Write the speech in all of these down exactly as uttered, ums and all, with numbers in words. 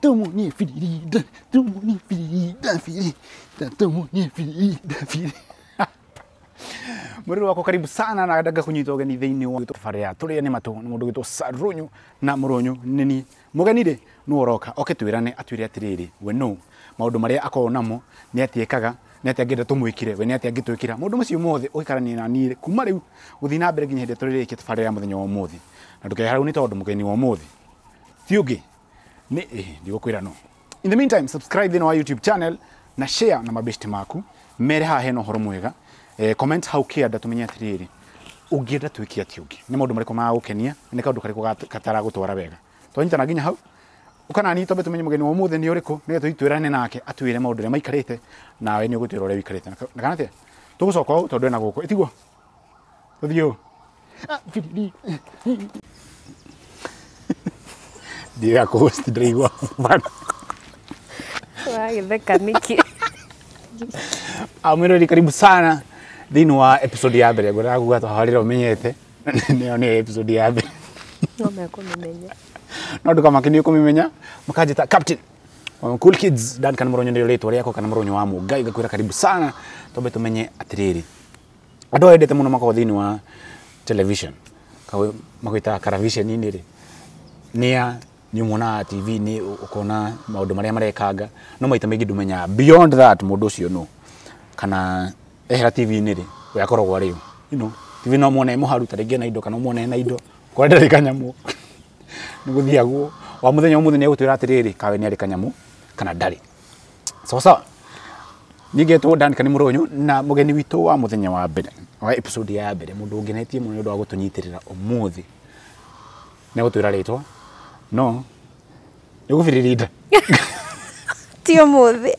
Temu ni fili da, temu ni fili da fili, temu ni fili da fili. Mururu wako karibu sana na daga kunyitogani thini wa to faria turi ni mato mudugito Sir Runyu na muronyo nini muganire nuoroka oketwirane atwire atiriri we no maundu maria akonamo ni atiekaga ni atiagenda tumwikire we ni atiangitwikira mundu mucio mothe uikarania na nire kuma riu guthi na mbere nginya hinde turi ikite faria muthenya wa muthi na ndukeharu ni tondu mugeni wa muthi thiugi ni eh ndigukwira no. In the meantime subscribe to our YouTube channel na share na mabeshte maku mere ha heno horo mwega. Eh, comment how care that tumenye atiriri ugienda twikia tiugi ni maundu mariko ma gukenia ni kaundu kariko gatara gutwara wega twanyitana nginya hau ukana ni tobe tumenye mugeni wa muthe ni uriku ni twitwirane nake atwire maundu ria maikarite nawe ni ugutwira uria wikarite na kana tia tugucoka hau tondu ena guku itigwo tuthio diga kosti drigo man wagitheka niki amero dikaribu sana thini wa episode ya mbere ngwira guga twaharira umenyete niyo ni episode ya mbere no mekumenya no ndukamakini kumenya mukajita captain cool kids dan kana muronyo ndio leto riako kana muronyo wa Mungai ngakwira karibu sana tobe tumenye atiriri ado edete muno mako thini wa television kawe makwita karavision nini ri nia ni mona T V ni ukona maundu maria marekaga no maita megi dumenya beyond that mundu ucio no kana ehera T V ni ri yakoragwo riu you know T V no muone muharu taringe na indo kana muone na indo kwa ndari kanyamu niguthiagwo wa muthenya wa muthenya gutwira atiriri kawe ni ari kanyamu kana ndari so so nigetwo dan kana muronyo na mugeni witu wa muthenya wa mbere wa episode ya mbere mundu ungenetie muno ndo agutunyitirira umuthi ne gutwira ritwa no nigufirira tio muthi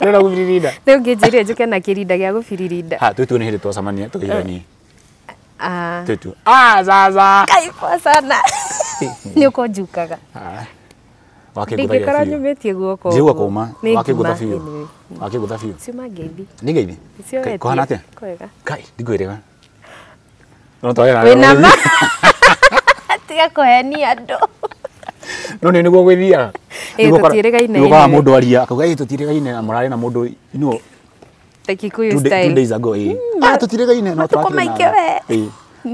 Nena gufirida. Ndio ngejire njuke na kirida gya gufirida. Ha tutu ni hili twasamania tukirani. Ah. Tutu. Ah zaza. Kai kwa sana. Ni uko jukaga. Ah. Wake guda. Ndikara nyumetie guoko. Jiwa kuma. Wake guda fiyo. Wake guda fiyo. Sima gebi. Ni gebi. Kai kwa nate. Kwega. Kai digwerega. No toera. We nama. Tiga koheni ado. No ni niguo gwithia. Niguo mundu aria akauga tutiregaine na murari na mundu ino Kikuyu style two days ago eh ah tutiregaine no twakira eh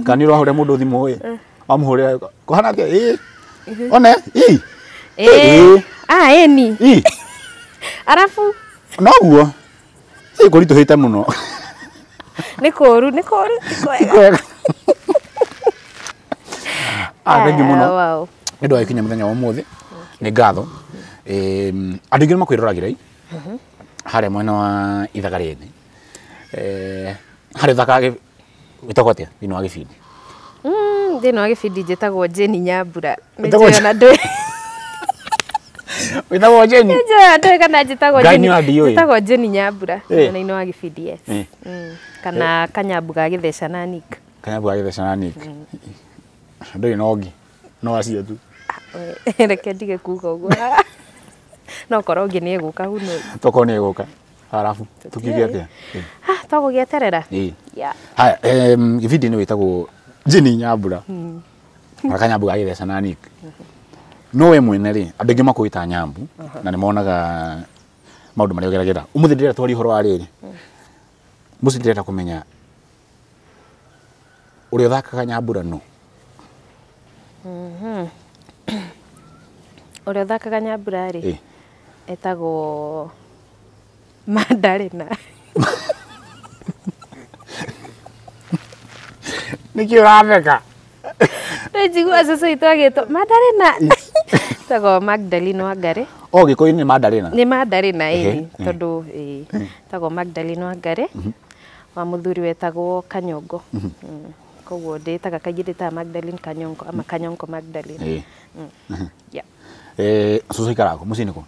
kaniro hore mundu thimu eh amhure kohana ke eh one eh eh ah eni eh arafu no guo sei gorito hita muno nikoru nikoru tikoega ah ngi muno wow ndo akinya muthenya wa muthi ni ngatho eh andu ngi makwiragira i hare mwena wa ithagarene eh hare thakage witakotia thini wa gifindi mm thini wa gifindi jetagwo Jeni Nyambura meje na ndoi withawo Jeni meje ndoi kana jetagwo Jeni jetagwo Jeni Nyambura na ino wa gifindi yes mm kana Kanyambuga githesha na nika Kanyambuga githesha na nika ndoi nogi no asia tu reke ndige kuga uguo no korongi ni guka huno toko ni guka harafu tukigia atia ah togo gieterera eh ha em gifindi ni witago Jeni Nyambura Kanyambuga githesha na nika no we mwene ri andu ngi makwita Nyambu na ni monaga maundu maria ugeragira umuthi ndira twari horo wa riri musi ndira kumenya uri thakaga Nyambura no mhm Ore thakaga Nyambura ri etago Mandarina Niki urabeka Ndijigua sasa itwageto Mandarina etago Magdalena Wangari Oh gikoini ni Mandarina Ni Mandarina eh tondu eh etago Magdalena Wangari wa muthuri wetago Kanyongo koguo nditaga kaingi ndita Magdalena Kanyongo ama Kanyongo Magdalena yeah eh soso ikaraga mucini ko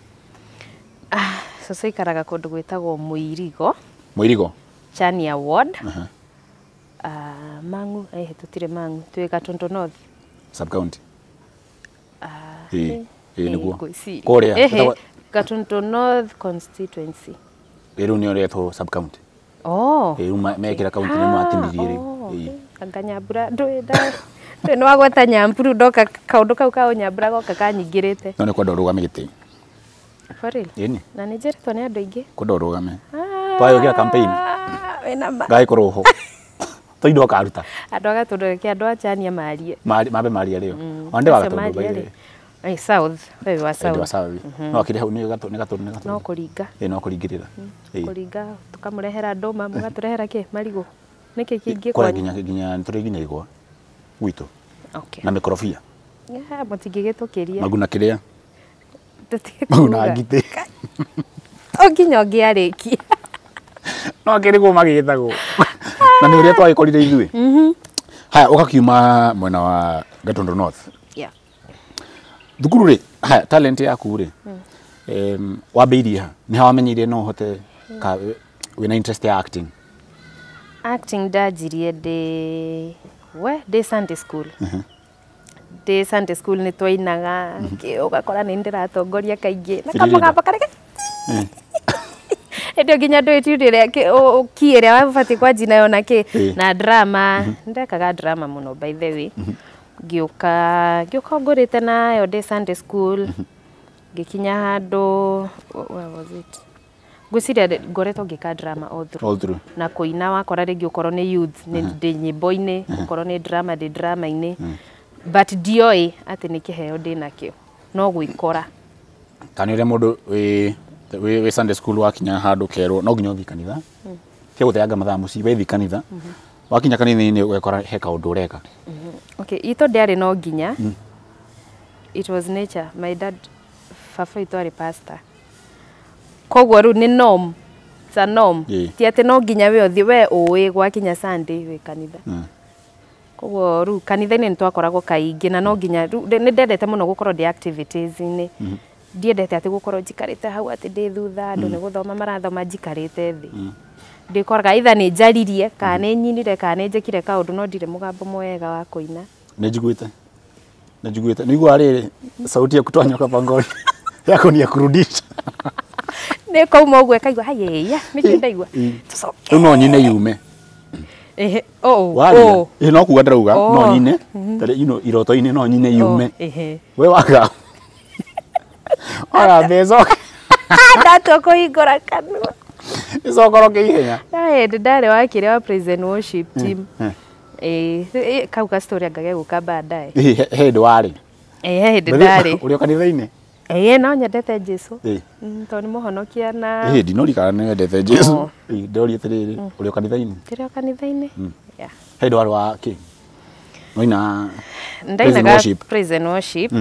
ah soso ikaraga kundu gwitagwo Muirigo Muirigo Chania Ward ah mangu eh tutire mangu tweka Tondo North sub county ah eh niguo koria Tondo North constituency iru ni oreto sub county oh iru mekira county ni mwatindirire eh Kanyambura nduenda ndu no agwata Nyambura ndoka kaundu kau ka Nyambura goka kanyingirite no ni kwa ndoruga migiti Faril. Ini. Na Nigeria tone andu aingi. Kudoroga me. Twayo kia campaign. Wena mba. Ngai kuroho. Toindo akaruta. Andu agatudoreke andu achania marie. Mabe marie rio. Onde wagatudoreke. Ai south, wewe wa south. Ndio wa south. No akire hau ni gato ni gato ni gato. No kuringa. Eh no kuringirira. Kuringa tukamurehera ndoma mugaturehera ki marigo. Niki kingi kwa ginya ginya nituringinya igwa. Witu. Okay. Na mikrofia. Yeah, mutigigeto kiria. Maguna kiria. Maguna gite. Oginyo ngiariki. No kirigwo magitago. Na ni uria twagikorire ithue. Mhm. Haya ukakiuma mwena wa Gatondo North. Yeah. Dukurure, haya talent yaku ri. Em wabeiria. Ni hawamenyire no hote ka wina interest ya acting. Acting dajirie de we de Sunday school. Mhm. De Sunday school ni twainaga ki ugakora ni ndiratongoria kaingi na kamugamba kareke ndio ginya ndu itire ki ukiere wabati kwa jina yona ki na drama ndekaga drama muno by the way giuka giuka ngorite na yo de Sunday school gikinya handu where was it gusiria ngoreto ngika drama all through, all through. Na koina wakora ringi ukoro ni youth ni de nyiboine ukoro ni drama de drama ine but dioi ati ni kiheo dina kio no gwikora kanire mundu we we Sunday school wakinya handu kero no ginyo thikanitha ke gutheanga mathaa muci we thikanitha wakinya kanini ni gwekora he kaundu ureka okay ito diari no ginya it was nature my dad fafa ito ari pastor kogwo ru ni norm sa norm ti ati no ginya we othi we uwi gwakinya Sunday we kanitha kogwo ru kanitha ni twakoragwo kaingi na no ginya ni ndendete muno gukorwo di activities ni ndiendete ati gukorwo jikarite hau ati ndi thutha andu ni guthoma marathoma jikarite thi ndikoraga itha ni njaririe ka ni nyinire ka ni njekire kaundu no ndire mugambo mwega wa kuina ni njiguite ni njiguite ni igwa riri sauti ya kutwanyoka pangoni yako ni ya kurudisha ni kauma ugwe kaigwa hayeya miki ndaigwa tusoke no nyine yume eh oh oh eh no kuga ndirauga no nyine tare you know iroto ine no nyine yume eh we waga ara bezo ndato ko igora kanu izo koroke ihenya eh ndare wakire wa prison worship team eh kauka story ngage guka baadaye eh he ndwari eh he ndare uri kanitha ine eh no nyendete Jesu to ni muhonokia na eh ndinori kana nyendete Jesu eh ndori atiriri uri kanitha ine ndire kanitha ine yeah he ndwari wa king noina ndainaga prison worship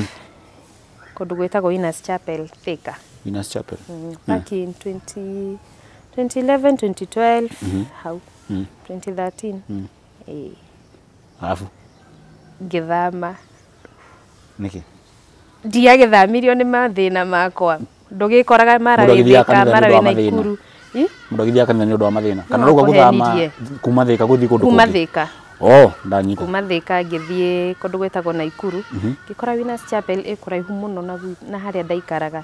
kodu gwetagwo Inas Chapel Thika Inas Chapel back in twenty eleven twenty twelve how twenty thirteen eh afu githama niki dia githamirio ni mathina makwa ndugikoraga mara withika mara wena ikuru eh ndugithia kana ni ndu wa mathina kana ruga guthama kuma Thika guthi kundu kuma Thika oh ndanyiko kuma Thika ngithie kundu gwetagwo na ikuru ngikora Winners Chapel ikuraihu muno na na haria ndaikaraga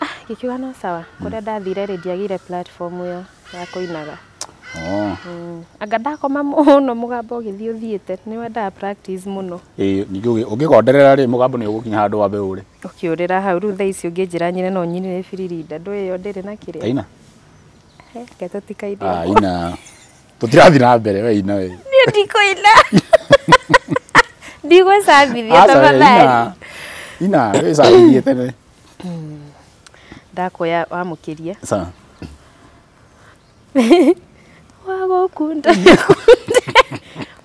ah gikiwa no sawa kuria ndathire ndiagire platform yo ya kuinaga oh anga ndakoma muno mugambo ngithie uthiete ni wenda practice muno eh ngiuge ungigonderera ri mugambo ni ugukinya handu wa beuri ukiurira hau ru thai cio nginjira nyine no nyine firirinda nduyo ndire na kire aina he keto tikaide aina tutirathi na mbere we ina we ndikoila ndigo sabithia tabathari ina we sabithia tene ndakoya wamukiria sawa wago kunda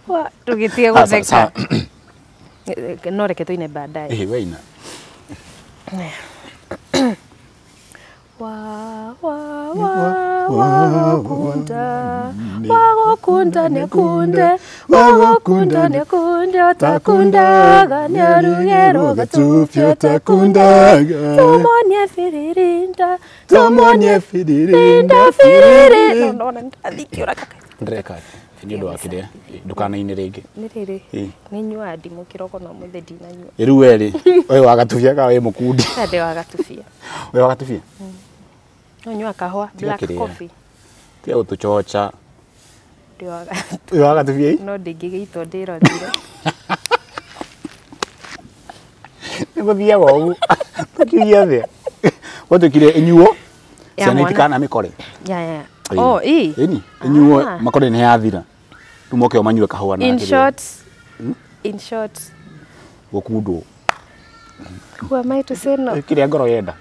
wa tugitie guzeka no reke tuine baadaye eh we ina wa wa wa kunda wa kunda ne kunda wa kunda ne kunda takunda ganya rugero gatufya takunda tomonya firirinda tomonya firirinda firire no no ndikira kaka ndreka ni ndo akide ndukana ine rege ni riri ni nywa ndi mukiroko na muthedi na nywa riu eri we wagatufya ka we mukundi ade wagatufya we wagatufya nyo akahwa black coffee ti utuchocha ndiwaga ndiwaga tuvi no ndigige ito ndiro ndiro niko biya wau tukiya the Wote kile enyuo cyanitika na mikore. Ya ya. Oh, ii. Eni, enyuo makore ne yathira. Tumoke omanyuwe kahua na kile. In short. Hmm? In short. Wokudo. Who am I to say no? Kile ngoro yenda.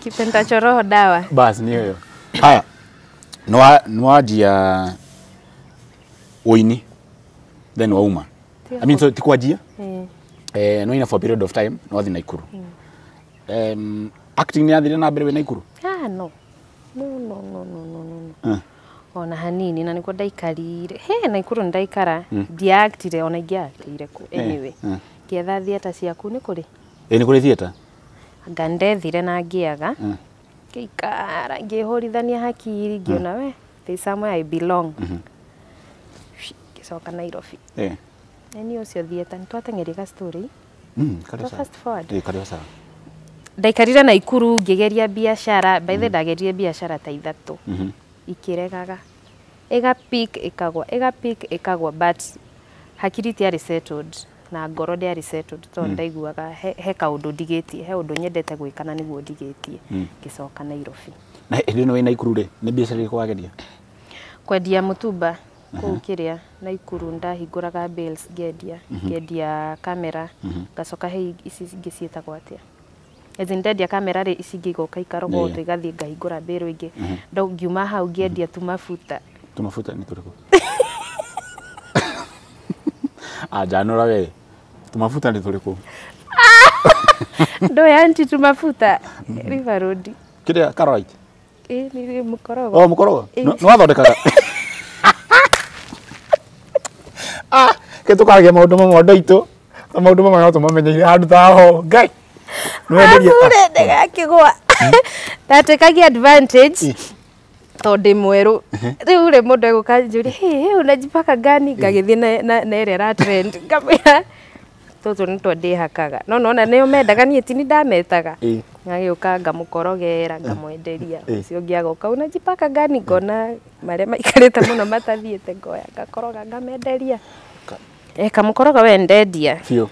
Kipenda choroho dawa. Bas ni hiyo. Haya. Noa noa dia oini. Then wauma. I mean so tikwajia. Mm. Eh no ina for a period of time no athi na Ikuru. Mm. Um, acting ni athi na mbere na Ikuru. Ah no. No no no no no no. Eh. Ona hanini na niko ndaikarire. He na Ikuru ndaikara. Mm. Di actire ona ngiakire ku. Anyway. Eh. Kietha theater ciaku ni kuri? Eh ni kuri theater. Anga ndethire na ngiaga. Eh. Ngiikara ngihurithania hakiri ngiona we. There's somewhere I belong. Mhm. Gicoka Nairobi. Eh. Nani ucio thieta nitwatengerega story. Mm, karibu sana. Fast forward. Eh, karibu sana. Ndaikarire na Ikuru ngigeria biashara, by the ndagerie biashara ta ithatu. Mhm. Ikiregaga. Ega pick ikagwa, ega pick ikagwa but hakiri ti ari settled na ngoro ndi ari settled to ndaiguaga he kaundu ndigitie, he undu nyendete gwikana niguo ndigitie. Gicoka Nairobi. Na ndino wina Ikuru ri, ni biashara ikwageria. Kwendia mutumba. Ko kiria na Ikuru ndahinguraga bills ngendia ngendia kamera ngacoka he ici ngicieta gwatia ezi ndendia kamera ri ici ngigoka ikarogo tu igathi ngahingura biru ingi ndo ngiuma hau ngendia Tumafuta tumafuta ni turiko a janora we Tumafuta ni turiko ndo yanti Tumafuta River Road kiria karoit eh ni mukorogo oh mukorogo no athondekaga ah keto kage maundu mamondo itu maundu mamana to mamenyire handu taho ngai no enderia ndega kigwa tatekagia advantage to demweru riu ri mundu egukanjuri he unajipaka gani ngagithie na na ire ra trend ngamira toto nito ndihakaga no no na niyo mendaga nie tini ndametaga ngagiuka ngamukorogera ngamwenderia ucio ngiaga uka unajipaka gani ngona maria maikarite muno matathiete ngoya ngakoroga ngamenderia eh kamukoroga we ndendia fio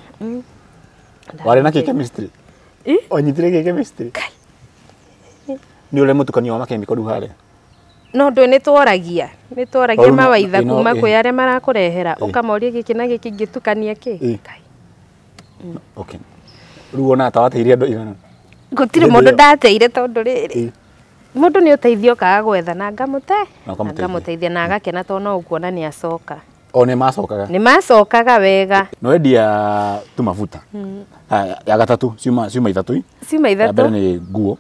wari na chemistry eh onyitire chemistry ni ule mutukania wa makemiko riu haria no ndo ni tworagia ni tworagia mawaitha kuma kwi aria marakurehera ukamoria giki na giki ngitukania ki okay riu ona tawatiria ndo igana gutire mundu ndateire tondu riri mundu ni uteithio kaga gwetha na ngamute ngamuteithia na agakena to no ukuona ni acoka one macokaga ni macokaga wega no endia Tumafuta ya gatatu ciuma ciuma ithatu ciuma ithatu mbere ni nguo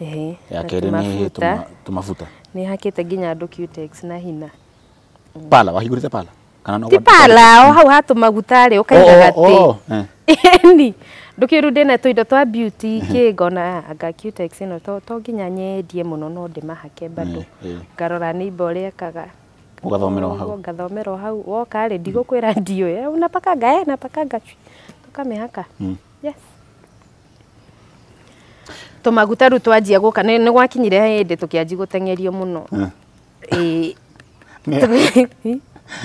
ehe ya kere ni Tumafuta ni hakite nginya andu cutex na hina pala wahigurite pala kana no pala o hau hatu magutari ukaigaga ti ni ndukiru ndina tuindo twa beauty kingona anga cutex ino to to nginya nyendie muno no ndimahake bado ngarora ni mbore ekaga ugathomera hau ugathomera hau woka ri ndigukwira ndio ya unapaka ngae na paka ngachi tukamehaka yes tomagutaru twanjia guka ni gwakinyire hindi tukianji gutengerio muno eh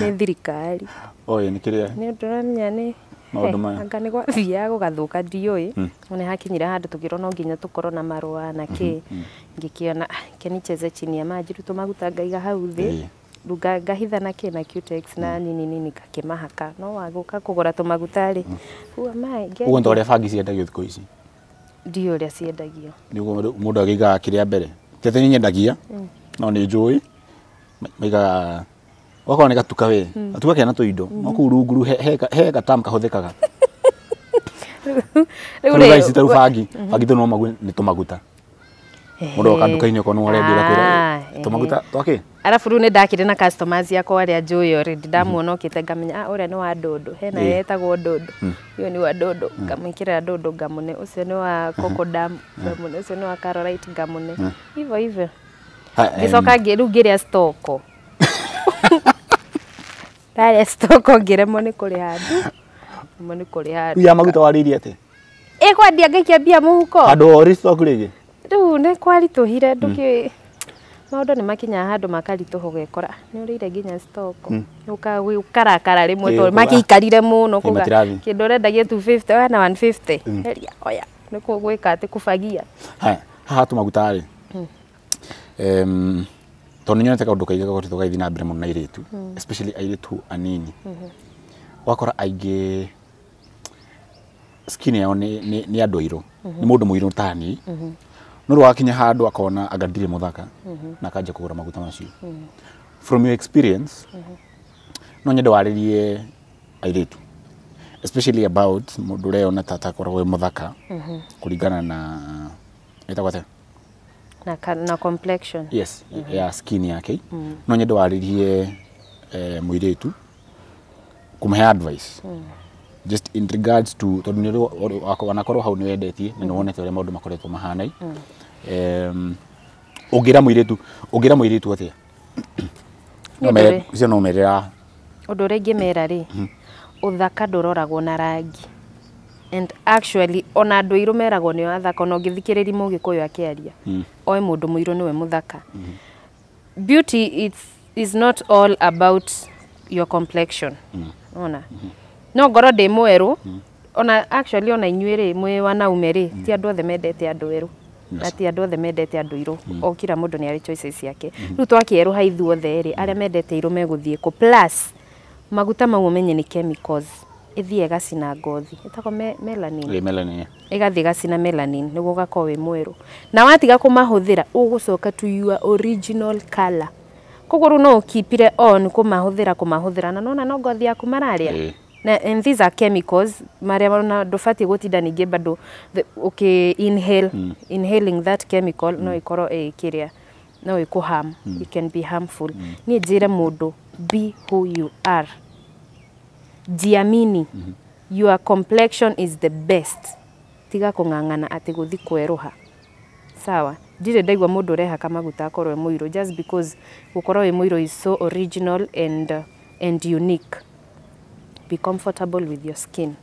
ni thirikari oye ni kiria ni nduramenya ni maundu maya anga ni gwathiaga gugathuka ndioi one hakinyire handu tugiro no nginya tukoro na marua na ki ngikiona keni cheze chini ya maji tumaguta ngaiga hau thi ruga ngahitha na ki na cutex na nini nini ngakimahaka no waguka kugura tumagutari huwa mai ngai ugo ndore bangi ciendagio thiku ici ndio ria ciendagio ni ugo mundu agiga kiria mbere tete ni nyendagia no ni njui maiga wako neka tukawe atuka kana to indo maku runguru he he gatam kahuthikaga rugura icita rubangi bangi to no magwe ni tumaguta mundu akandukaini ko no urendira kwira tumaguta twake arafu ru ni ndakire na customers yako aria njui already ndamuonokite ngamenya ah uria ni wa ndundu he na yetagwo ndundu iyo ni wa ndundu ngamwikira ndundu ngamune ucio ni wa kokodam ngamune ucio ni wa carolite ngamune hivyo hivyo gicoka ngiru ngiria stoko Tare stoko ngiremo ni kuri handu. Mo ni kuri handu. Ya maguta waririe ate. E kwandia ngaikia bia muhuko. Handu ori stoku rige. Riu ni kwarituhire nduki. Maundu ni makinya handu makarituho gekora. Ni urire nginya stoko. Uka ukarakara rimwe to makiikarire muno kuga. Kindu rendagia two fifty we na one fifty. Oya niko gweka ati kufagia ha ha tumagutari mm. em toni nyone taka nduka igako titoka ithina mbere muno na iritu mm. especially iritu anini mm -hmm. wakora aige skin yao ni ni, ni adoiro mm -hmm. ni mundu muiro tani mm -hmm. nuru wakinya handu akona agadire muthaka mm -hmm. na kaje kugura maguta macio mm -hmm. from your experience mm -hmm. no nyende waririe iritu especially about mudureo na tata korwe muthaka mm -hmm. kulingana na itagwate na ka, na complexion yes mm -hmm. ya skin yake mm -hmm. no nyende waririe eh, muiretu kumhe advice mm -hmm. just in regards to to nero wanakorwo hau ni wendetie ni wonete ore maundu makoretwo mahanai em ugira muiretu ugira muiretu atia no mere kusia no merera odore gemera ri uthaka nduroragwo na rangi and actually ona andu iru meragwo ni athaka no ngithikiriri mugikuyu akiaria mm. oe mundu muiru niwe muthaka mm -hmm. beauty it's is not all about your complexion mm. ona mm -hmm. no ngoro de mweru mm. ona actually ona inyuire mwe wanaume ri mm. ti andu othe mendete andu eru yes. na ti andu othe mendete andu iru mm. o kila mundu ni ari choices yake mm -hmm. ru twakieru haithu othe ri aria mendete iru meguthie ku plus maguta mau menye ni chemicals ithie gacina ngothi itako me, melanin le melanin igathie gacina melanin niguo gako we mweru na watiga kumahuthira ugucoka to your original color kuguru no ukipire on kumahuthira kumahuthira na nona no ngothi yaku mararia yeah. na and these are chemicals maria na dofati gotinda ninge bado the, okay inhale mm. inhaling that chemical mm. no ikoro e kiria no ikuham mm. it can be harmful mm. ni jira mudo be who you are. Diamini, mm -hmm. your complexion is the best. Tiga kongangana ati guthi kweruha. Sawa. Dire ndaigwa mundu reha kama gutakorwe muiro just because gukorwe muiro is so original and uh, and unique. Be comfortable with your skin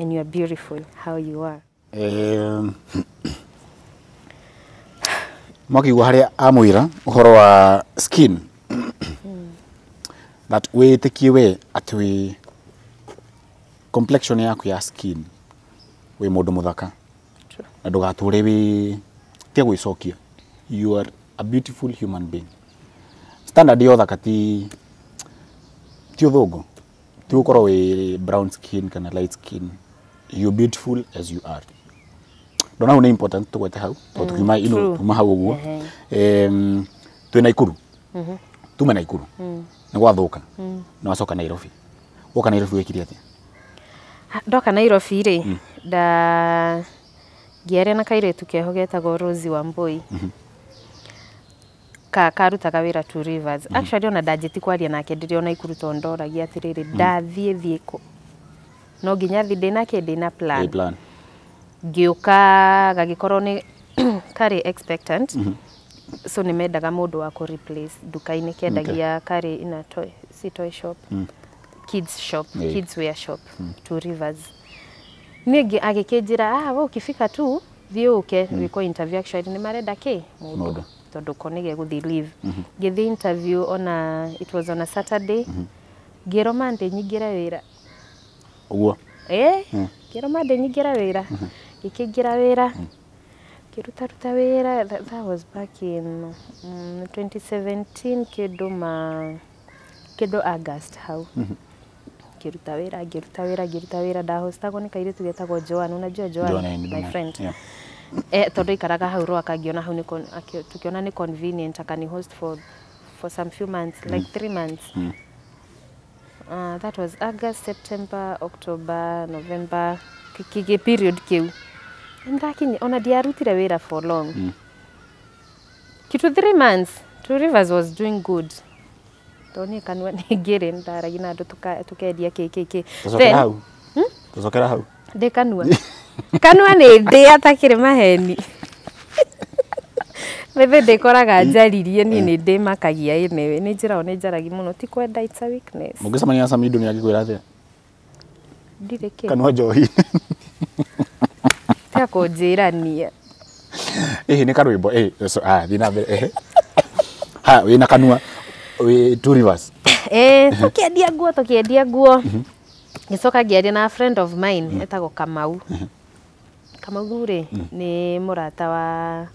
and you are beautiful how you are. Um Maki guharia amuira uhoro wa skin. That we take away at we complexion yaku ya skin we mundu muthaka sure. na ndugature we te gwicokia you are a beautiful human being standard yo thakati ti uthungu ti ukoro we brown skin kana light skin you beautiful as you are ndona una important to gweta hau to tukima ino kuma hau guo em twina ikuru mhm tuma na ikuru mhm Nwa thoka mm. na wacoka Nairobi woka Nairobi wekire atia ndoka Nairobi ri mm. da giere na kairetu kehogeta go Rozi wa Mboi mm -hmm. ka karutaga wira Two Rivers mm -hmm. actually ona dajeti kwaria nake ndire ona ikuruto ndoragia atiriri mm -hmm. ndathie thieko no ginya thi ndina kindi na plan plan giuka gagikorwo ni kari expectant mm -hmm. so ni medaga mundu wa ku replace dukaini kendagia okay. kare ina toy si toy shop mm. kids shop yeah. kids wear shop mm. Two Rivers nige agikejira ah ukifika tu thiuke mm. wiko interview actually ni marenda ke mundu tondu konige guthi leave mm -hmm. githi interview ona it was on a Saturday mm -hmm. gero mande nyigira wira uguo eh mm. gero mande nyigira wira mm -hmm. ikigira wira mm. Kiruta ruta wera that, that was back in um, twenty seventeen kedo ma kedo August how mm -hmm. kiruta wera kiruta wera kiruta wera da hosta kone kaire tugeta go Joan unajua Joan my friend yeah. eh todo ikaraga hau ro akagiona hau ni kon tukiona ni convenient akani host for for some few months mm. like three months mm. uh, that was August September October November kige period keu Ndakini ona diarutire wera for long. Mm. Kitu three months, Two Rivers was doing good. Toni kanwa ni gere ndara gina ndo tuka tukedia K K K. Then hau. Hm? Tuzokera hau. De kanwa. kanwa ni de atakire maheni. Mebe de koraga jaririe ni ni de makagia emewe ni njira one jaragi muno ti kwenda it's a weakness. Mugisa manya sami dunia gikwira the. Ndire ke. Kanwa johi. Tako jirania eh ni karwimbo eh so ah dina eh ha we na kanua we Two Rivers eh tokia dia guo tokia dia guo nisoka giari na friend of mine etago Kamau Kamagure mm. ni murata wa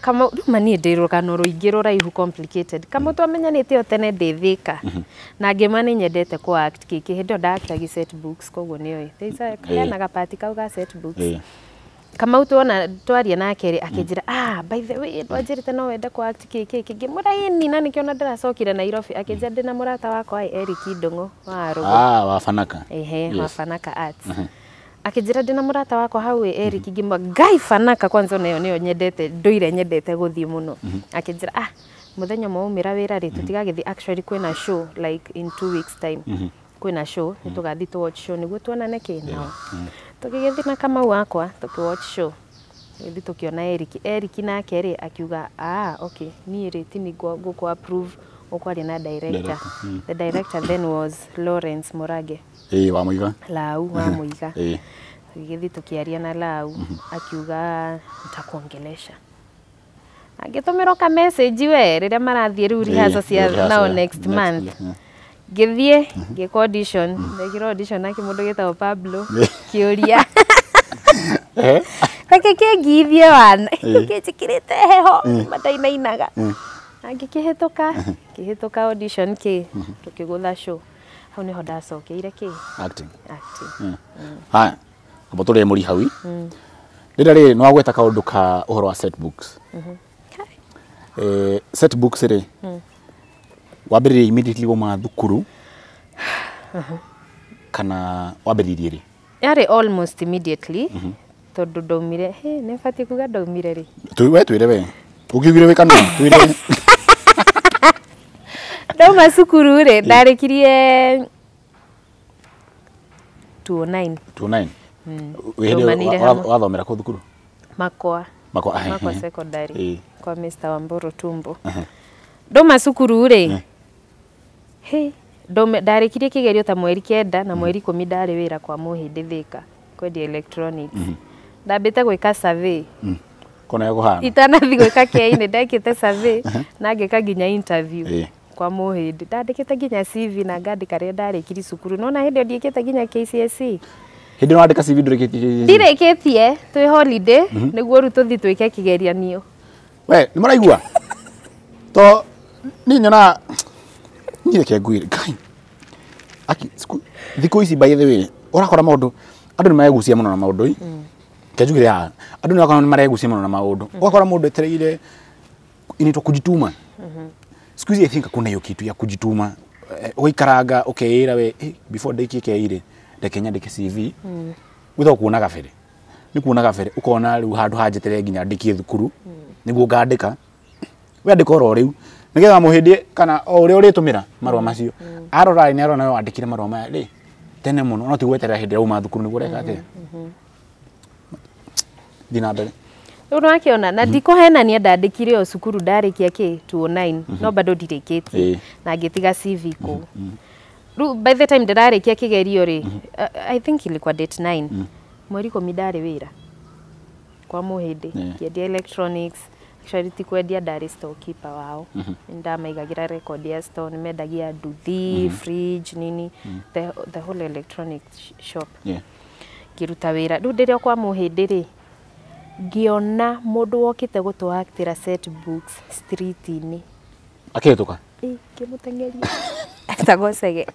kama rumani ndiro kano ruigiro raihu complicated kama twamenyanite otene ndithika mm -hmm. na ngimani nyendete ku act kiki hindo ndakta gi set books koguo ni oi theisa kana ga party kau ga set books yeah. Kama utona twaria nakere akinjira mm. ah by the way twajirite no wenda ku act kiki kingi muraini na nikiona ndiracokire na Nairobi akinjira ndina murata wako ai Eric Ndongo wa Rogo ah wafanaka ehe yes. wafanaka arts akijira ndina murata wako hawe Eric ngimba ngai fanaka kwanza nayo niyo nyendete nduire nyendete guthii muno akijira ah muthenya maumira wira ri tutigagithi actually kwina show like in two weeks time kwina show nitugathi to watch show niguo tuonane kinao tukigethi na kama wakwa tuki watch show ngithi tukiona Eric Eric nake ri akiuga ah okay ni ri tini go approve okwari na director the director then was Lawrence Murage. Eh wa muiga lau wa muiga eh ngithi tukiaria na lau akiuga nitakuongelesha agitomeroka message we rira marathie riu rehearsal cia now next month ngithie ngiko audition ngiro audition na kimundu gitao Pablo kiuria eh kake ngithie wana ngikikirite heho mataina inaga ngikihituka ngikihituka audition ki tukigutha show hone hoda sokeire ki acting acting ha abotore muri hawi ndira ri no agweta ka undu ka uhoro wa set books eh set books ri wabiri immediately woma thukuru kana wabiri ri yari almost immediately tondu ndaumire he ne fati kuga ndaumire ri tuwe twire we ukigire we kana twire Doma sukuru re ndarekirie two oh nine two oh nine we hede wathomera ku thukuru makwa makwa makwa secondary kwa Mister Wamboro Tumbo Doma sukuru re he ndome ndarekirie kigerio ta mweri kenda na mweri kumi ndari wira kwa muhindi Thika kwendi electronics ndambite gwika survey kona yako hana itanathi gwika kiaine ndekite survey na ngeka ginya interview kwa muhindi ndandikite nginya C V na ngandika ria ndarikiri cukuru no na hindi ndiekite nginya K C S E hindi no andika C V ndirikiti ndiriketie twi holiday niguo ru tuthi twike kigeria nio we ni maraigua to ni nyona ni reke nguire kai aki thiko isi by the way urakora maundu andu ni magucia muno na maundu i kejugire ha andu ni akona ni maregucia muno na maundu ugakora mundu etereire initwa kujituma Squeeze I think kuna hiyo kitu ya kujituma. Uikaraga uh, ukeira okay, we eh, before deki keire ndekenya ndeke C V. Mm. Without kuonaga fere. Ni kuonaga fere ukona riu handu hajetere nginya ndikie thukuru. Mm. Niguo ngandika. We andiko ro riu. Nigetha muhindi kana o uri uritumira marwa macio. Mm. Arora ni arona yo andikire marwa maya ri. Tene muno no ti gweterera hindi uma thukuru niguo reka ati. Mhm. Dina bele. Uno akiona na ndiko hena ni ndandikire o cukuru ndarikia ki two oh nine no bado ndirikiti na ngitiga C V ko ru by the time ndarikia kigerio ri I think ilikuwa date nine mweri kumi ndari wira kwa muhindi kiendia electronics actually ti kwendia ndari storekeeper wao ndamaigagira record ya store nimendagia nduthi fridge nini the the whole electronic shop kiruta wira ru ndirio kwa muhindi ri Giona mundu wokite gutwactira set books street ini akituka eh kimutengeria atagosege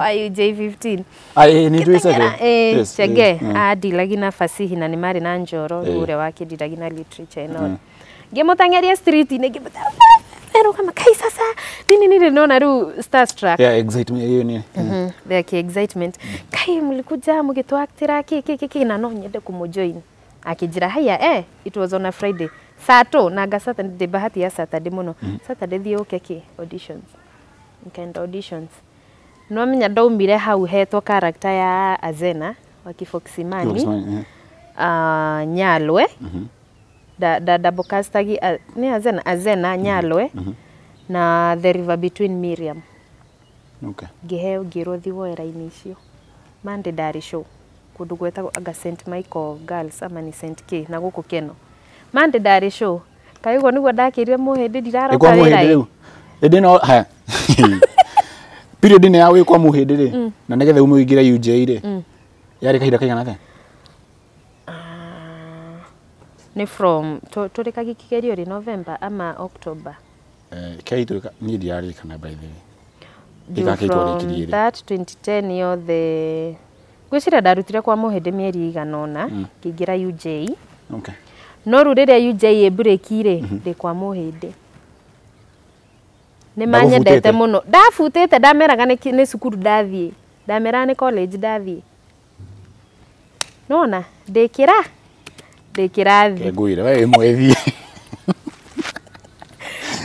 ayu J fifteen ai ni twisege eh chege adi lagina fasihi na ni mari na njoro ure wake dilagina literature ino gimutengeria street ini gimuta pero kama kai sasa nini nini naona ru star struck yeah excitement hiyo ni mhm there ki excitement kai mlikuja mugitwactira ki ki ki na no nyende kumojoin akijira haya eh it was on a Friday sato na ga Saturday bahati ya Saturday muno mm -hmm. Saturday thio okay, keke auditions nikaenda auditions no menya ndaumire hau hetwa character ya Azena wa Kifoximani ah uh, Nyalwe mm -hmm. da da double castagi uh, ni Azena Azena Nyalwe mm -hmm. na The River Between Miriam okay giheo girothi woera inicio mande dari show kudugweta aga Saint Michael Girls ama ni Saint K na guku keno mande dari show kai ugo nigwa ndakirire muhindi ndiraro ka wira ri ndi no ha period ni yawe kwa muhindi ri na nigethe umu ingire U J ri yari kahinda kaigana the Ni from to tuleka kikigerio ri November ama October. Eh kai tuleka ni diari kana by the way. From that twenty ten yo the gwicira ndarutire kwa muhende mieri iganona ngiingira mm. U J. Okay. No rurire U J e break ire mm -hmm. de kwa muhende. Ni manyendete muno ndafutete ndameraga ni ni sukuru ndathie ndamera ni college ndathie. Nona ndikira dekirathi nguire we mwethi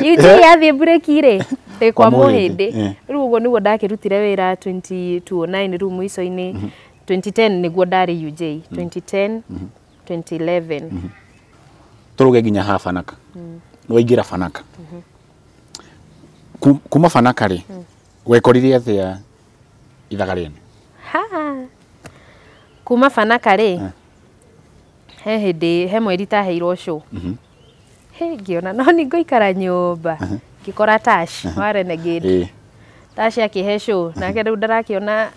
yuje yathi burekire te kwa muhinde ru ugo niguo ndakirutire wira twenty oh nine ru muico ini twenty ten niguo ndari U J twenty ten twenty eleven turuge ginya ha Fanaka waingira Fanaka kuma Fanaka ri wekorire athia ithagarene ha kuma Fanaka ri he hede he mweri ta heirwo show mhm he ngiona no ni ngoikara nyumba ngikora Tash ware na gate Tash yake he show na ke ndu ndarakiona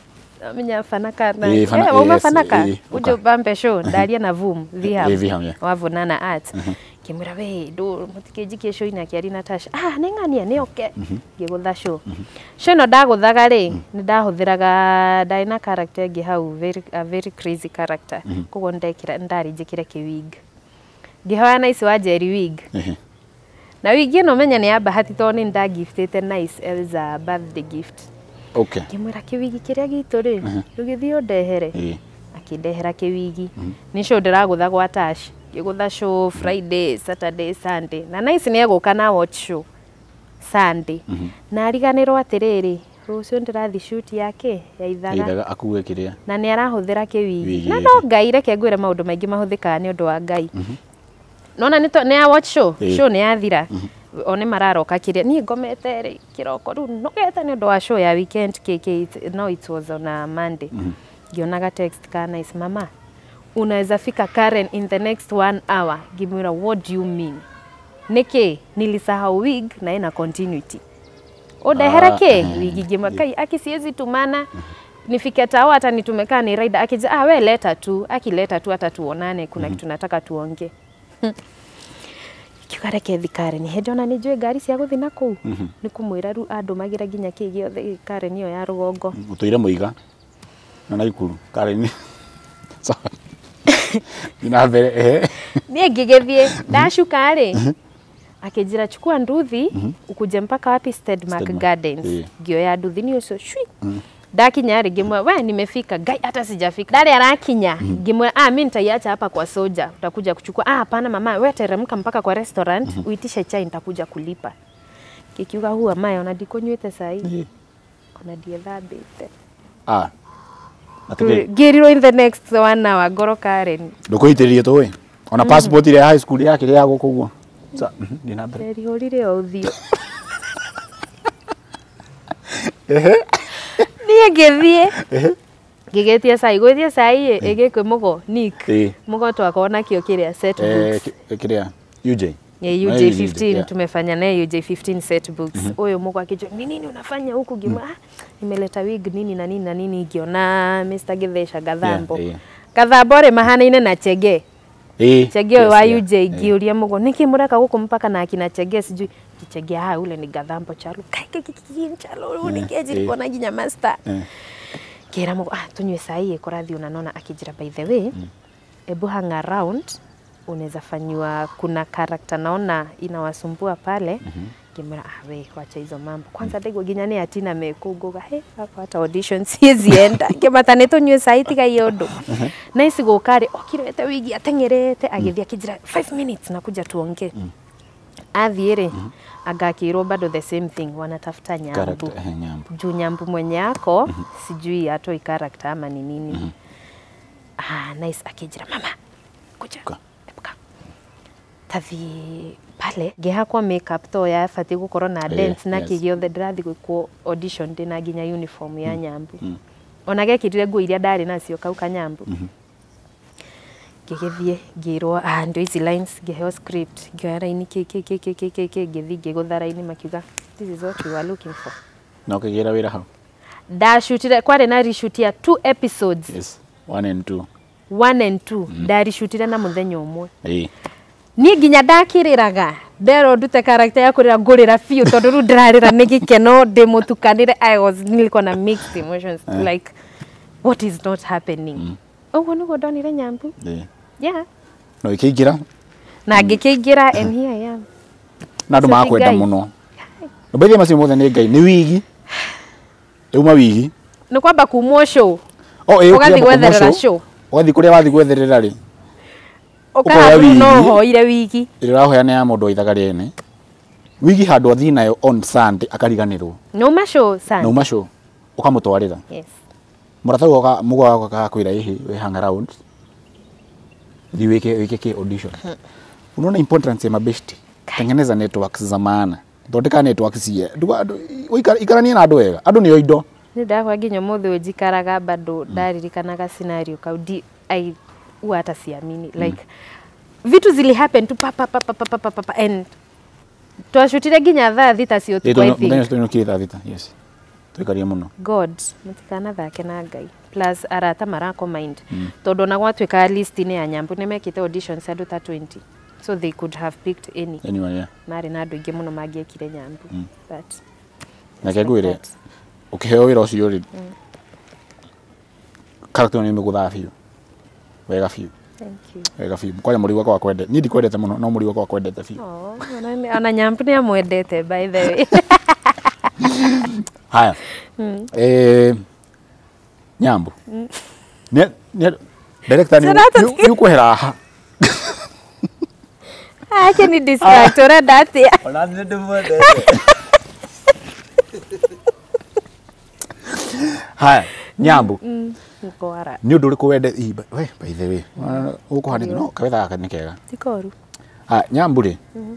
menya Fanaka na he uma Fanaka ujo bambe show ndaria na Vum Viham wavunana art kimwira we ndu mutikejikie show ina kiari na Tash ah ningania ni okay ngigutha show show no ndaguthaga ri ni ndahuthiraga ndaina character ngi hau very a very crazy character kugo ndekira ndari jikire ki wig ngihoya nice wa Jerry wig na wig ino menya ni abahati to ni nda giftete nice Elza birthday gift okay kimwira ki wig kiria gitu ri rugithio ndehere akindehera ki wig ni show ndiragutha gwa Tash igutha show Friday, Saturday, Sunday. Na nice ni aguka na watch show Sunday. Mm -hmm. Na ariganirwo atiriri, rucio ndirathi shoot yake ya ithaga. Ithaga akuwe kiria. Na ni arahuthira ki wigi. Na no Ngai reke ngwire maundu maingi mahuthika ni undu wa Ngai. Mm -hmm. Nona ni to ni a watch show, yeah. Show ni yathira. Mm -hmm. One mararoka kiria. Ni ngomete ri kiroko ru no geta ni undu wa show ya weekend K K it, no it was on a Monday. Ngionaga mm -hmm. Text kana is mama. Unaweza fika Karen in the next one hour. Give me a what do you mean? Neke nilisahau wig na ina continuity. Oda herake wigi gemakai aki siezi tumana nifike tawa hata nitumeka ni rider akija ah we leta tu aki leta tu hata tuonane kuna kitu nataka tuonge. Kikareke thikare ni hedona ni jwe gari cia guthina ku ni kumwira ru andu magira ginya kigyo Karen iyo ya rugongo. Utuire muiga na naikuru Karen. Nina vere eh nie ngigethie ndashuka ri akinjira chukua nduthi ukuje mpaka wapi Stedmark Gardens ngioya nduthi ni ucio shwi ndakinya ri ngimwe we nimefika Ngai hata sijafika ndari arakinya ngimwe ah mimi nitaiacha hapa kwa soja utakuja kuchukua ah hapana mama wewe teremka mpaka kwa restaurant uitishe chai nitakuja kulipa kikiuka huwa mama onadikonywete sahi onadiethabite ah Geriro in the next one hour goro Karen. Ndoko itirie to we. Ona passport ile high school yake ile yako kugwa. Sa ndina mbere. Nderi holire othio. Ehe. Ni ngethie. Ehe. Gigetia sai gothia sai ege kwemugo Nick. Mugo twakona kio kiria set books. Eh kiria U J. Ye U J fifteen tumefanya naye U J fifteen set books. Oyo mugo akijua ni nini unafanya huku gima? Nimeleta wig nini na nini na nini ngiona Mister Githesha Gathambo. Yeah, yeah. Gathambo re mahanaine na Chege. Eh. Chege yes, wa U J yeah, giuria yeah. Mugo niki muraka guku mpaka na akina Chege sijui kichege ha ule ni Gathambo chalu. Kai kiki chalu ni keje yeah, yeah. Ginya master. Yeah. Kira mugo ah tunywe sai ekorathi unanona akijira by the way. Mm. Ebu hang around unaweza fanywa kuna character naona inawasumbua pale. Mm -hmm. Kimera awe wacha hizo mambo kwanza ndego ginyane atina mekugoga he hapa hata audition sizienda ngimatanetwo nywe saiti ga yondo na isigo kare okirete wigi atengerete agithia kijira five minutes nakuja tuonge athiere agakirwo bado the same thing wanatafuta Nyambu juu Nyambu mwenye yako sijui atoi character ama ni nini ah nice akijira mama kuja tavi pale geha kwa makeup to ya fati gukoro na dance na kigyo the drathi gukwo audition de na ginya uniform ya Nyambu onage kitire nguo iria ndari nacio kauka Nyambu ngigithie ngirwa ah ndo izi lines ngiheo script ngihera ini ki ki ki ki ki ki ngithi guthara ini makiuga this is what you are looking for na ukigira wira hau da shootire kware na reshootia two episodes yes one and two one and two da reshootina na muthenya umwe Ni ginya ndakiriraga ndero ndute character ya kurira ngurira fiu tondu ru ndirarira ni gikeno ndimutukanire. I was nilikuwa na mixed emotions like what is not happening. Mm. Oh wonu godonire Nyambu. Yeah. Yeah. No ikigira. Na ngikigira mm. And here I am. Na ndu makwenda muno. Nobele masi mothe ni ngai ni wigi. Euma wigi. Ni kwamba kumwo show. Oh eyo kwamba kumwo show. Wathi kuria wathi gwetherera ri. Oka no hoire wiki. Irira hoya ne ya mundu ithagarene. Wiki handu athi nayo on Sunday akariganirwo. No masho Sunday. No masho. Ukamutwarira. Yes. Muratha woka mugwa ka kwira ihi we hang around. Di weke weke ke audition. Unaona importance ya mabesti. Tengeneza networks za maana. Thondeka networks ye. Ikarania na andu wega. Andu niyo indo. Ni ndakwa nginya muthu we jikaraga bado ndaririkanaga scenario kau di ai uata siamini like mm. Vitu zili happen to papa papa papa papa and twashutire nginya thaa thita sio tu kwa hivi ndio ndio kile thaa thita yes twikaria muno god mutikana thake na ngai plus arata marako mind mm. Tondu na gwatwika list ni ya Nyambu ni mekite auditions andu ta twenty so they could have picked any anyone yeah mari na andu ingi muno magiekire Nyambu mm. But na kegwire ukiheo wira ucio ri character ni mguthafi wega fiu. Thank you. Wega fiu. Kwa muri wako akwende. Ni ndikwendete muno no muri wako akwendete fiu. Oh, ana Nyambu ni amwendete by the way. Haya. Mm. Eh Nyambu. Mm. Ne ne director ni yuko heraha. Ah, can you describe to that? Ona ndu mode. Haya. Nyambu. Mm. Ngora. Ni ndu riku wende iba. We by the way. Uko handu no kawetha ka ni kega. Tikoru. Ah Nyambu ri. Mhm.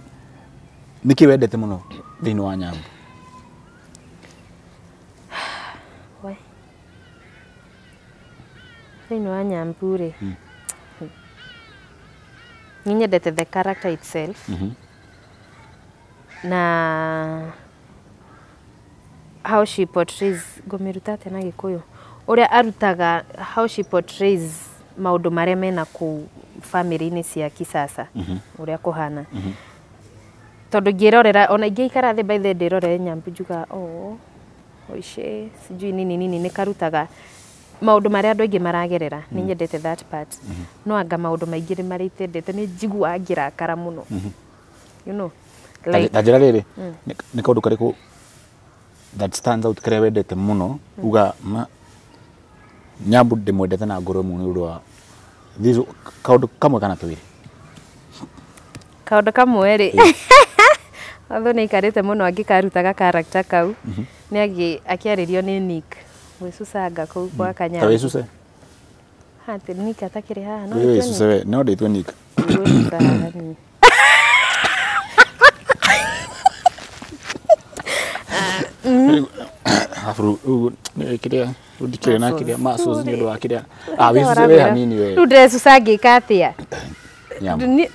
Niki wendete muno thini wa Nyambu. We. Thini wa Nyambu ri. Ni nyendete the character itself. Mhm. Na how she portrays gomiruta tena Gikuyu. Ore arutaga how she portrays maudu mareme na ku family ni cia kisasa mm -hmm. Uria kuhana mm -hmm. Tondu ngirorera ona ngeikara the by the ndirore Nyambu juga oh oishe sijui nini nini ni karutaga maudu maria andu ingi maragerera mm -hmm. Ni nyendete that part mm -hmm. No anga maudu maingiri marite ndete ni jigu angira kara muno mm -hmm. You know like tajira riri ni kaundu kariku that stands out kare wendete muno uga ma Nyambu ndimwendete na ngoro mu nuru wa thizo kaundu kamwe kana twiri kaundu kamwe ri atho ni karite muno angikarutaga character kau ni agi akiaririo ni Nick Wesusanga kuu kwa Kanya ta Wesuse hati Nick atakire haha no Wesuse no de to Nick afro kiria udikire na kiria maso zindu akiria awizuwe hanini we udresu sage katia Nyambu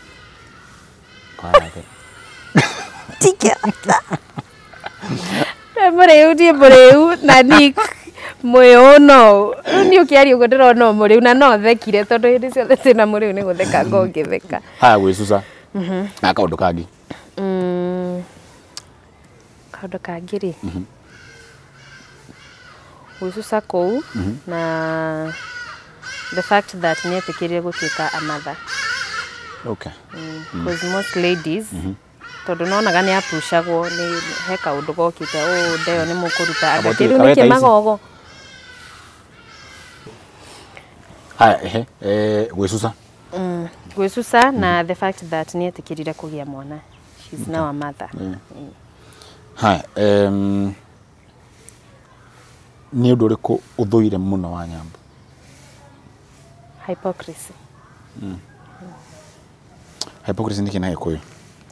kwaate tikata remore udie boreu na Nick moyono ndio kiari ugodero no muriu na no thekire tondu hindi ciothe cina muriu ni gutheka ngongitheka ha Wesusa mhm na kaundu kangi mm kaundu kangi ri mhm Wesusa kou mm -hmm. Na the fact that nietikirie gutuika a mother. Okay. Mm. Mm. Because most ladies mm -hmm. Tondu nonaga ni apushagwo ni he kaundu gokite o ndeyo ni mukuruta agakiru ni kimagogo. Ha eh eh Wesusa. Mm. Wesusa mm -hmm. Na the fact that nietikirire kugia mwana. She's okay. Now a mother. Mm. Mm. Ha um ni ndu riku uthuire muno wa Nyambu hypocrisy mm. Hypocrisy ndiki na Gikuyu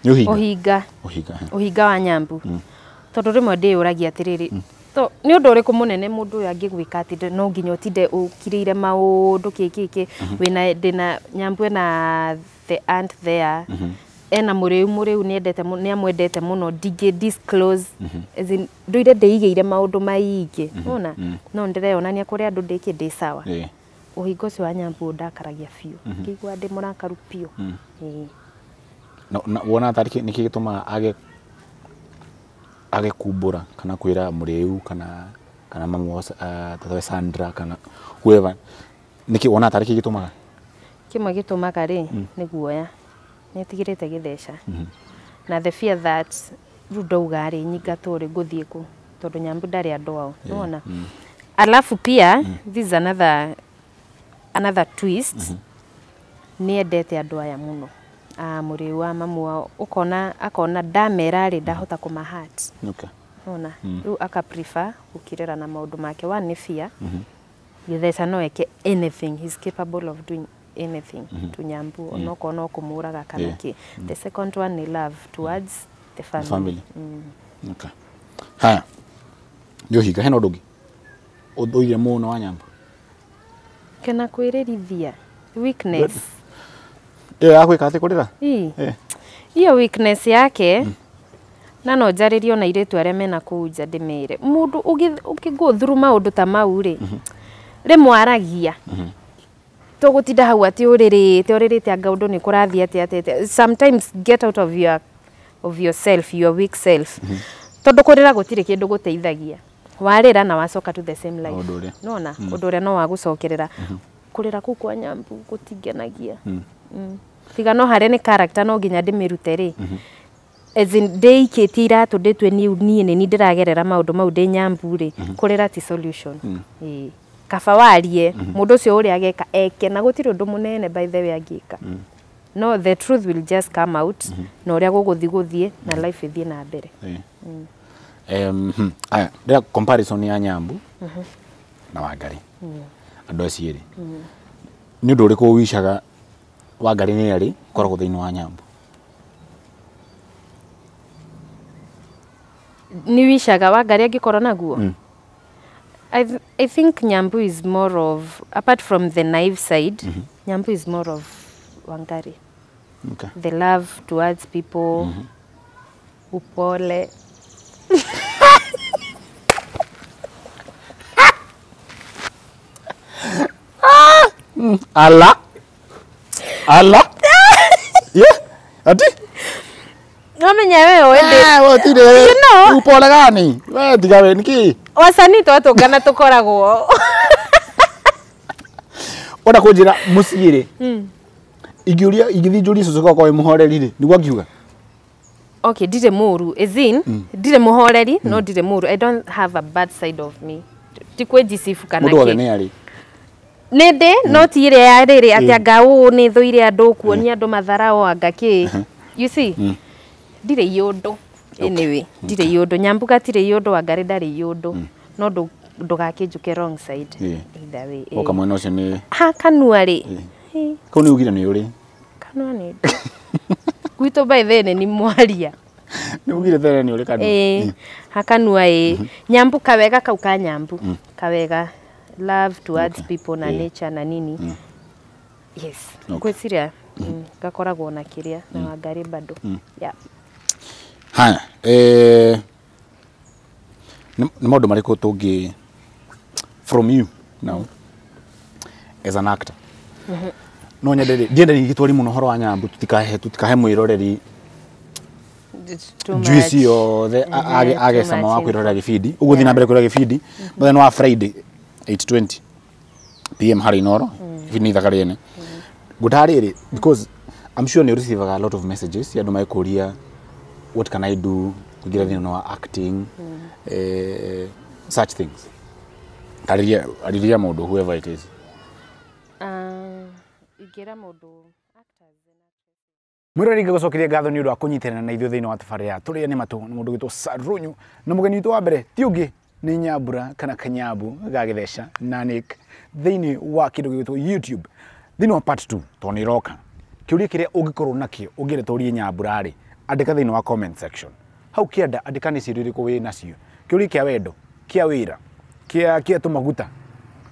ni uhiga uhiga uhiga, uhiga wa Nyambu mm. Tondu rimwe ndi uragia atiriri mm. To ni ndu riku munene mundu uyu angigwika ati no nginya utinde ukiriire maundu kikiki mm -hmm. Wina ndina Nyambu ena the aunt there mm -hmm. Ena muriu muriu ni endete ni amwendete muno ndingi disclose mm -hmm. As in nduire ndeigeire maundu maingi mm -hmm. Ona mm -hmm. No ndireonania kuri andu ndiki ndi sawa yeah. Uhingo ucio wa Nyambu ndakaragia fiu ngigwa mm -hmm. Ndi murakaru piu mm -hmm. Yeah. na na wona tariki nikituma age age kubura kana kwira mureu kana kana mangosa uh, tatawe Sandra kana whoever niki wona tariki gituma kimwe gituma kare mm. niguoya netigirite githesha mm -hmm. na the fear that rudogari nyigatore guthie ku tondu Nyambu ndari andu ao yeah. nona mm. alafu pia mm. this is another another twist mm -hmm. niendete andu aya muno a muriu wa mamu wao ukona akona damera ri ndahota kuma heart okay nona mm. ru aka prefer ukirera na maundu make wa nifia mhm mm there's no eke anything he's capable of doing anything mm -hmm. to Nyambu mm -hmm. no kono kumuraga kana yeah. ki mm -hmm. the second one is love towards the family, family. Mm -hmm. Okay haya yo higa heno dogi odoye muno wa Nyambu kana kwirerithia weakness But, Iyo yeah, akwe kate kurira? Ii. Yeah. Iyo weakness yake. Mm. Nano jaririo na iretu areme na kuja demeire. Mudu ukigwo through maundu ta mau ri. Mm -hmm. Remwaragia. Mhm. Mm Togutinda hau ati uririte uririte anga undu ni kurathia ati atete. Sometimes get out of your of yourself, your weak self. Mm -hmm. Tondu kurira gutire kindu guteithagia. Warira na wacoka to the same life. Odore. Nona, mm. odore no wagucokerera. Mm -hmm. Kurira ku kwa Nyambu gutingenagia. Mm. Mm. Tiga no harene character no ginya ndimirute ri mm -hmm. as in day ketira to day twenty ni ni ndiragerera maundu mau de Nyambu ri mm -hmm. kurira ti solution mm -hmm. eh kafawarie mm -hmm. mundu ucio uri ageka eke na gutiri undu munene by the way agika mm -hmm. no the truth will just come out mm -hmm. na uria guguthi guthie na life ithie na mbere eh em aya the comparison ya Nyambu mm -hmm. na Wangari mm -hmm. andu acio ri mm -hmm. ni nduri ko wishaga Wangari ni ari koragwo thiini wa Nyambu ni wishaga Wangari angikorwo naguo mm. I, th I think Nyambu is more of apart from the naive side mm -hmm. Nyambu is more of Wangari okay. the love towards people mm -hmm. upole mm. Allah Allah. Yeah. Ati. Ngamenye wewe wende. Ah, wotire. You know. Upole gani? Wewe tigawe niki. Wasanii to atogana tukoragwo. Ona kujira musire. Mm. Igiuria igithijuri cucuko kwa muhoreri ri. Nigwa ngiuga. Okay, ndire muru. Ezin, ndire muhoreri, no ndire muru. I don't have a bad side of me. Tikwe jisifu kana ke. Nede mm. not ire yarere ati agau ni thoire andu kuonia andu matharao angaki you see ndire mm. yundu anyway ndire okay. yundu Nyambu gatire yundu Wangari ndari yundu mm. no ndu ndugakinjuke wrong side yeah. either way oka mwana ucio ni ha kanua ri ko ni ugire ni uri kanua ni gwito by then ni mwaria ni ugire then ni uri kanua eh ha kanua eh Nyambu kawega kauka Nyambu mm. kawega love towards okay. people na yeah. nature na nini mm. yes okay. kwa siria gakoragwo mm. mm. na kiria mm. na Wangari bado mm. yeah haya eh ni modo mariko toge from you now as an actor mhm no nya dede dienda ni gitwari muno horo wa Nyambu tutikahe tutikahe mwiroreri juicy or the age age sama wa kwirorera gifidi uguthi na mbere kwirorera gifidi but no Friday eight twenty p m hari noro if you need akarene gutariri because I'm sure you receive a lot of messages ya my career what can I do kugira you know acting mm. eh, such things kariria ariria modo whoever it is ah igira modo Murori ngacokirie ngatho ni undu wa kunyiterana na ithuĩ thĩinĩ wa tabarĩra tũrĩa nĩ matũ nĩ mũndũ wĩtwo Sir Runyu na mũgeni witũ wa mbere ti ũngĩ ni Nyambura kana Kanyabu gagethesha nanik thini wa kindu gitwo YouTube thini wa part two toni roka kiurie kiria ungikorwo nakio ungire turie Nyambura ri andika thini wa comment section hau kienda andika ni cirio riko wi nacio kiurie kia wendo kia wira kia kia tumaguta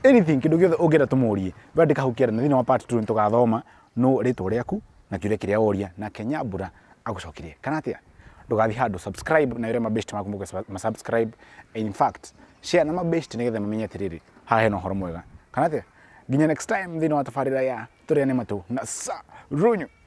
anything kindu giothe ungira tumurie andika hau kienda thini wa part two ntugathoma no ritwo riaku na kiurie kiria woria na Nyambura agucokirie kana atia ndugathi handu subscribe na yore mabest makumbuke subscribe in fact share na mabest nigethe mamenye tiriri ha heno horo mwega kana atia nginya next time thino wa tabarira ya turia ni matu na Sir Runyu.